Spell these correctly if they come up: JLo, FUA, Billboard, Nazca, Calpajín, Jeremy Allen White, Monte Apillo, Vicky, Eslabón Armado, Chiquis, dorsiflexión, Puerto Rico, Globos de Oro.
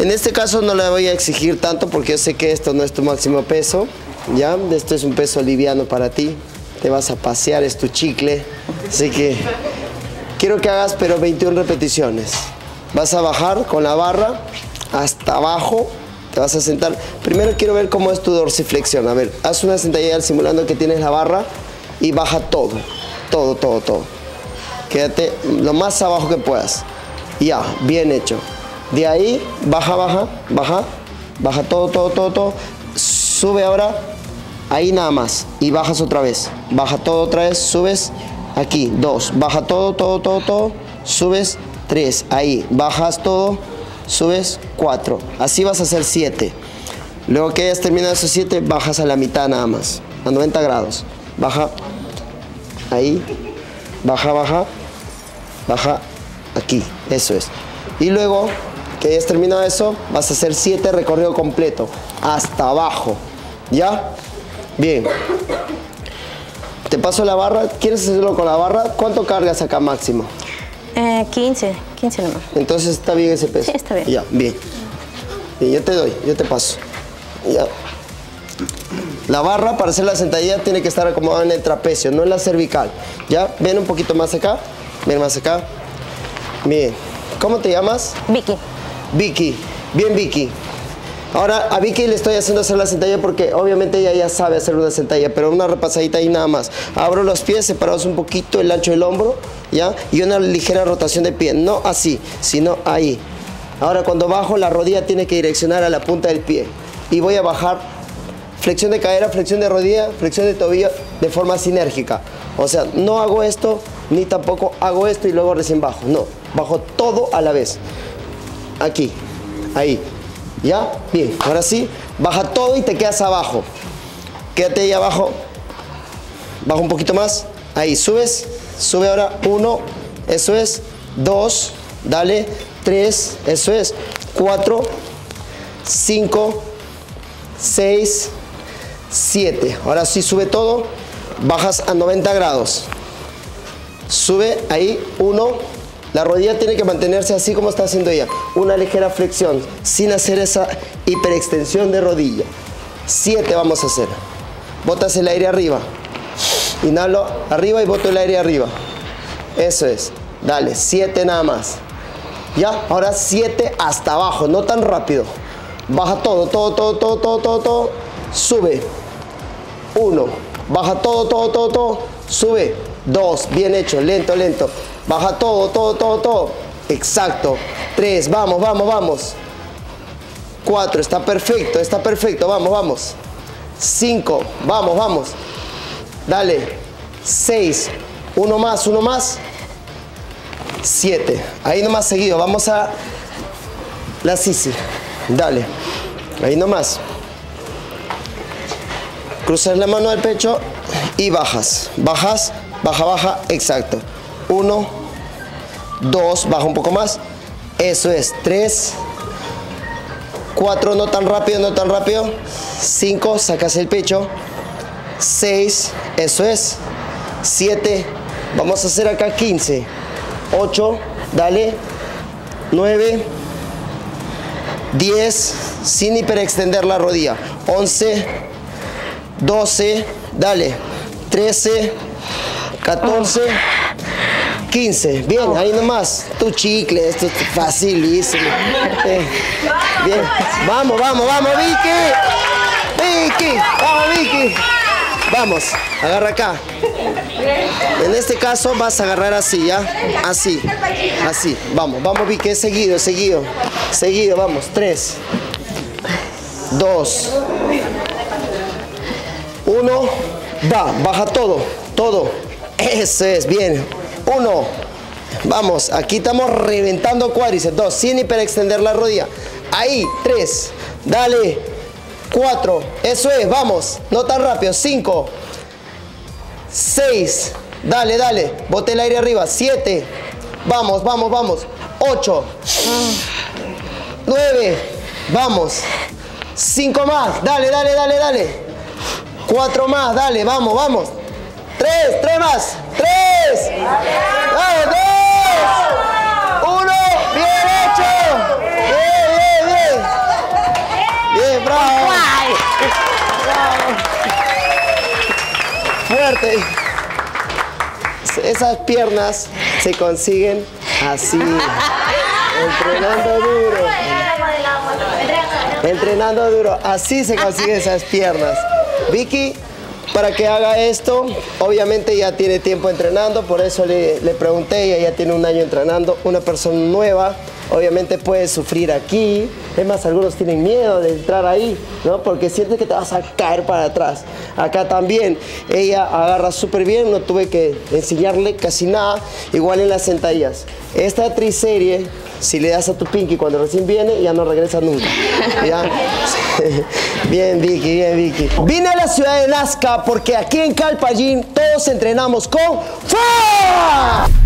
En este caso no le voy a exigir tanto porque yo sé que esto no es tu máximo peso, ¿ya? Esto es un peso liviano para ti, te vas a pasear, es tu chicle, así que quiero que hagas pero 21 repeticiones. Vas a bajar con la barra hasta abajo, te vas a sentar. Primero quiero ver cómo es tu dorsiflexión. A ver, haz una sentadilla simulando que tienes la barra y baja todo, todo, todo, todo. Quédate lo más abajo que puedas. Ya, bien hecho. De ahí, baja, baja, baja, baja todo, todo, todo, todo. Sube ahora, ahí nada más. Y bajas otra vez. Baja todo otra vez, subes, aquí, 2. Baja todo, todo, todo, todo, subes, 3. Ahí, bajas todo, subes, 4. Así vas a hacer 7. Luego que hayas terminado esos 7, bajas a la mitad nada más, a 90 grados. Baja, ahí, baja, baja, baja, aquí. Eso es. Y luego que hayas terminado eso, vas a hacer 7 recorrido completo, hasta abajo, ¿ya? Bien. Te paso la barra. ¿Quieres hacerlo con la barra? ¿Cuánto cargas acá máximo? 15 nomás. Entonces, ¿está bien ese peso? Sí, está bien. Ya, bien. Bien, yo te doy, yo te paso. Ya. La barra, para hacer la sentadilla, tiene que estar acomodada en el trapecio, no en la cervical. ¿Ya? Ven un poquito más acá. Ven más acá. Bien. ¿Cómo te llamas? Vicky. Vicky. Bien, Vicky. Ahora, a Vicky le estoy haciendo hacer la sentadilla porque obviamente ella ya sabe hacer una sentadilla, pero una repasadita ahí nada más. Abro los pies, separados un poquito, el ancho del hombro, ¿ya? Y una ligera rotación de pie. No así, sino ahí. Ahora, cuando bajo, la rodilla tiene que direccionar a la punta del pie. Y voy a bajar flexión de cadera, flexión de rodilla, flexión de tobillo, de forma sinérgica. O sea, no hago esto, ni tampoco hago esto y luego recién bajo. No, bajo todo a la vez. Aquí, ahí. ¿Ya? Bien, ahora sí, baja todo y te quedas abajo. Quédate ahí abajo. Baja un poquito más. Ahí, subes. Sube ahora. 1, eso es. 2, dale. 3, eso es. 4, 5, 6, 7. Ahora sí, sube todo. Bajas a 90 grados. Sube ahí. 1. La rodilla tiene que mantenerse así como está haciendo ella. Una ligera flexión, sin hacer esa hiperextensión de rodilla. 7 vamos a hacer. Botas el aire arriba. Inhalo arriba y boto el aire arriba. Eso es. Dale, 7 nada más. Ya, ahora 7 hasta abajo, no tan rápido. Baja todo, todo, todo, todo, todo, todo, todo. Sube. 1. Baja todo, todo, todo, todo. Sube. 2. Bien hecho, lento, lento. Baja todo, todo, todo, todo. Exacto. 3, vamos, vamos, vamos. 4, está perfecto, vamos, vamos. 5, vamos, vamos. Dale. 6, uno más, uno más. 7, ahí nomás seguido, vamos a la sisi. Dale, ahí nomás. Cruzas la mano al pecho y bajas, bajas, baja, baja, exacto. 1, 2, baja un poco más, eso es, 3, 4, no tan rápido, no tan rápido, 5, sacas el pecho, 6, eso es, 7, vamos a hacer acá 15, 8, dale, 9, 10, sin hiperextender la rodilla, 11, 12, dale, 13, 14, 15, bien, ahí nomás, tu chicle, esto es facilísimo. Bien, vamos, vamos, vamos, Vicky. Vicky, vamos, Vicky. Vamos, agarra acá. En este caso vas a agarrar así, ¿ya? Así, así, vamos, vamos, Vicky, seguido, seguido, seguido, vamos, 3, 2, 1, va, baja todo, todo, eso es, bien. 1, vamos, aquí estamos reventando cuádriceps. 2, sin hiperextender la rodilla. Ahí, 3, dale. 4, eso es, vamos, no tan rápido. 5, 6, dale, dale, bote el aire arriba. 7, vamos, vamos, vamos. 8, 9, vamos. 5 más, dale, dale, dale, dale. 4 más, dale, vamos, vamos. 3, 3 más, 3, 2, 1, bien hecho, bien, bien, bien, suerte. Esas piernas se consiguen así, entrenando duro. Entrenando duro, así se consiguen esas piernas. Vicky, para que haga esto, obviamente ya tiene tiempo entrenando, por eso le pregunté, ella ya tiene un año entrenando, una persona nueva, obviamente puede sufrir aquí, es más, algunos tienen miedo de entrar ahí, ¿no? Porque sientes que te vas a caer para atrás. Acá también, ella agarra súper bien, no tuve que enseñarle casi nada, igual en las sentadillas. Esta triserie, si le das a tu pinky cuando recién viene, ya no regresa nunca. ¿Ya? Bien, Vicky, bien, Vicky. Vine a la ciudad de Nazca porque aquí en Calpajín todos entrenamos con FUA.